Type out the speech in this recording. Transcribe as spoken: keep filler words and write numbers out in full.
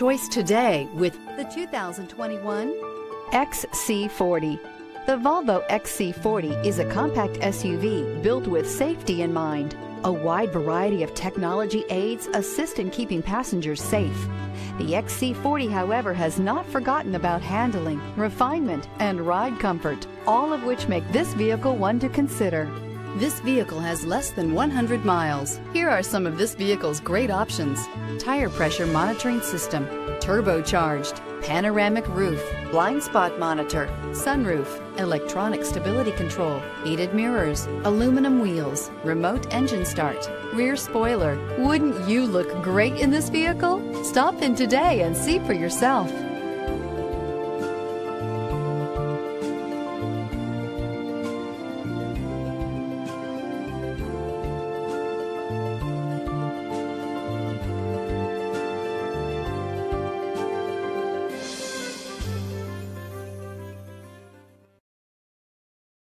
choice today with the two thousand twenty-one X C forty. The Volvo X C forty is a compact S U V built with safety in mind. A wide variety of technology aids assist in keeping passengers safe. The X C forty, however, has not forgotten about handling, refinement, and ride comfort, all of which make this vehicle one to consider. This vehicle has less than one hundred miles. Here are some of this vehicle's great options: tire pressure monitoring system, turbocharged, panoramic roof, blind spot monitor, sunroof, electronic stability control, heated mirrors, aluminum wheels, remote engine start, rear spoiler. Wouldn't you look great in this vehicle? Stop in today and see for yourself.